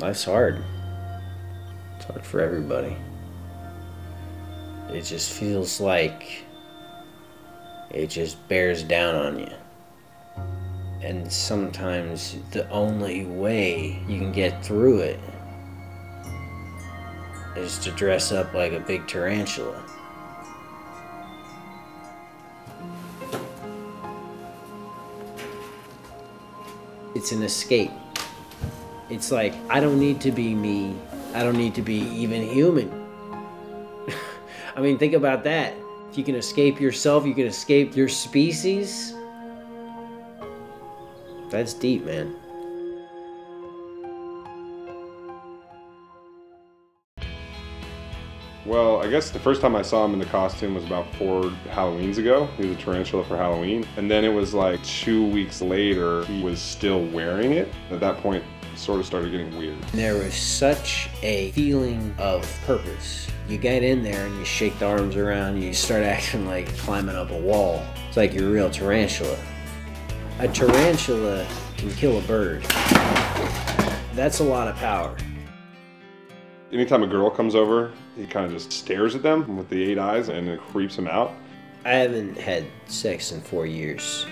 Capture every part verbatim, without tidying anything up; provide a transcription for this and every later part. Life's hard. It's hard for everybody. It just feels like it just bears down on you. And sometimes the only way you can get through it is to dress up like a big tarantula. It's an escape. It's like, I don't need to be me. I don't need to be even human. I mean, think about that. If you can escape yourself, you can escape your species. That's deep, man. Well, I guess the first time I saw him in the costume was about four Halloweens ago. He was a tarantula for Halloween. And then it was like two weeks later, he was still wearing it. At that point, it sort of started getting weird. There was such a feeling of purpose. You get in there and you shake the arms around, you start acting like climbing up a wall. It's like you're a real tarantula. A tarantula can kill a bird. That's a lot of power. Anytime a girl comes over, he kind of just stares at them with the eight eyes and it creeps him out. I haven't had sex in four years.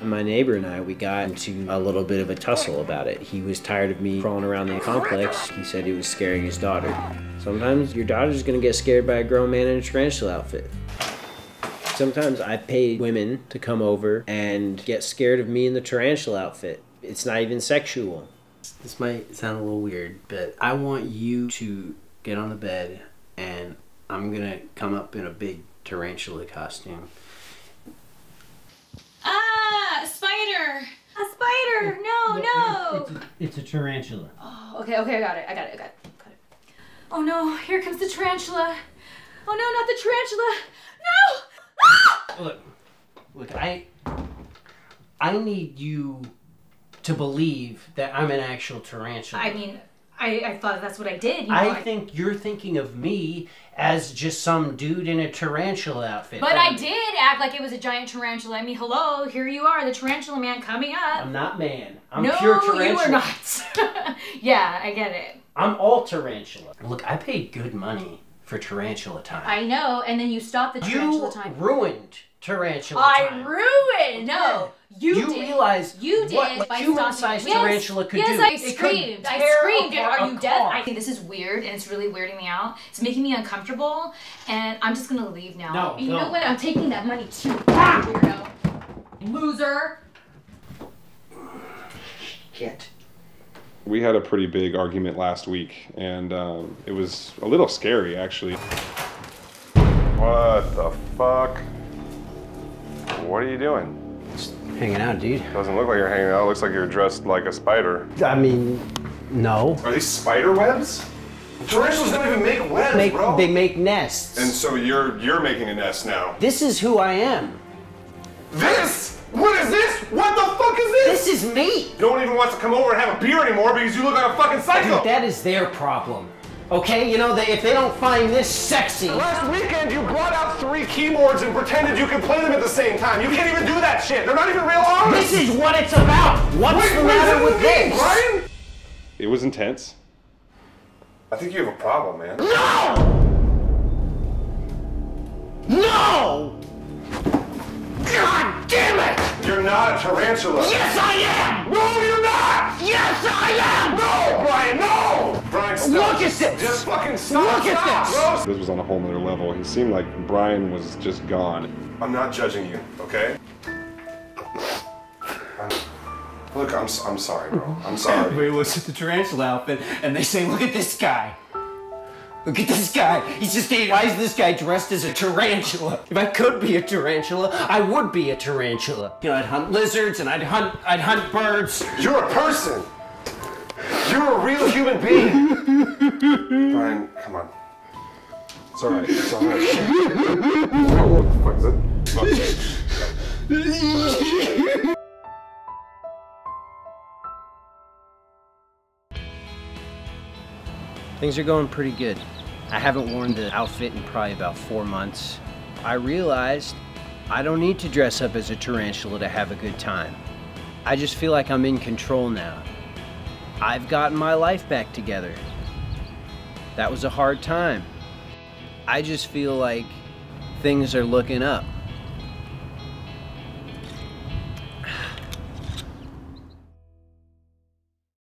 My neighbor and I, we got into a little bit of a tussle about it. He was tired of me crawling around the complex. He said he was scaring his daughter. Sometimes your daughter's gonna get scared by a grown man in a tarantula outfit. Sometimes I pay women to come over and get scared of me in the tarantula outfit. It's not even sexual. This might sound a little weird, but I want you to get on the bed and I'm gonna come up in a big tarantula costume. Ah! A spider! A spider! No, no! It's, it's, it's a tarantula. Oh, okay, okay, I got it, I got it, I got it, got it. Oh no, here comes the tarantula. Oh no, not the tarantula! No! Ah! Look, look, I, I need you to believe that I'm an actual tarantula. I mean, I, I thought that's what I did. You know, I, I think you're thinking of me as just some dude in a tarantula outfit. But I did act like it was a giant tarantula. I mean, hello, here you are, the tarantula man coming up. I'm not man. I'm no, pure tarantula. No, you are not. Yeah, I get it. I'm all tarantula. Look, I paid good money for tarantula time. I know, and then you stopped the tarantula time. You ruined tarantula time. I ruined? No. You, you did. realize you did what like, human-sized tarantula yes, could yes, do. Yes, I it screamed. I screamed. Are you deaf? I think this is weird, and it's really weirding me out. It's making me uncomfortable, and I'm just going to leave now. No, You no. know what? I'm taking that money, too. Ah! Weirdo. Loser. Shit. We had a pretty big argument last week, and um, it was a little scary, actually. What the fuck? What are you doing? Hanging out, dude. Doesn't look like you're hanging out. Looks like you're dressed like a spider. I mean, no. Are these spider webs? Tarantulas don't even make webs, make, bro. They make nests. And so you're you're making a nest now. This is who I am. This? What is this? What the fuck is this? This is me. No one even wants to come over and have a beer anymore because you look like a fucking psycho. Dude, that is their problem. Okay, you know, they, if they don't find this sexy. Last weekend, you brought out three keyboards and pretended you could play them at the same time. You can't even do that shit. They're not even real artists. This is what it's about. What's Wait, the matter with this? Brian? It was intense. I think you have a problem, man. No! No! God damn it! You're not a tarantula. Yes, I am! No, you're not! Yes, I am! No, Brian, no! Brian, stop. Look at this! Just fucking stop! Look at this! This was on a whole nother level. He seemed like Brian was just gone. I'm not judging you, okay? Look, I'm I'm sorry, bro. I'm sorry. Everybody looks at the tarantula outfit and they say, "Look at this guy! Look at this guy! He's just eight eyes. Why is this guy dressed as a tarantula? If I could be a tarantula, I would be a tarantula. You know, I'd hunt lizards and I'd hunt I'd hunt birds. You're a person." You're a real human being! Brian, come on. It's alright, it's alright. What the fuck is it? Things are going pretty good. I haven't worn the outfit in probably about four months. I realized I don't need to dress up as a tarantula to have a good time. I just feel like I'm in control now. I've gotten my life back together. That was a hard time. I just feel like things are looking up.